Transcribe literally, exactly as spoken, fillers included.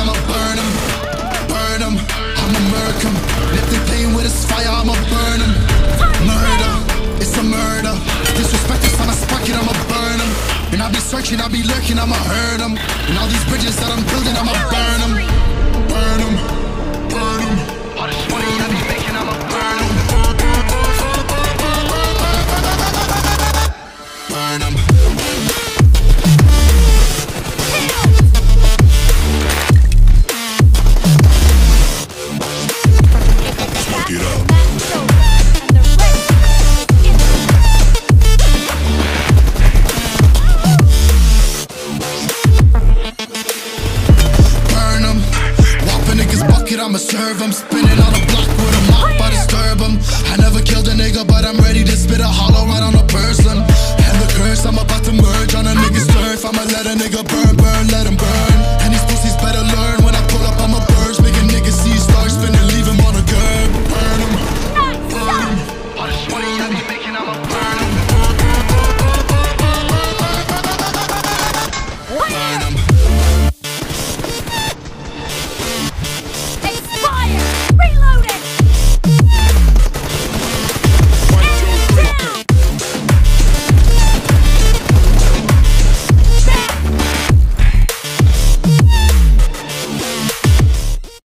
I'ma burn them, burn them, I'ma murk them. If they playing with this fire, I'ma burn them. Murder, it's a murder. Disrespect is on a sprocket, I'ma burn them. And I'll be searching, I'll be lurking, I'ma hurt them. And all these bridges that I'm building, I'ma burn them. Burn them, burn them, burn them. I'ma burn them. Burn them. I'ma serve him, spinning on a block with a mop, I disturb him. I never killed a nigga, but I'm ready to spit a hollow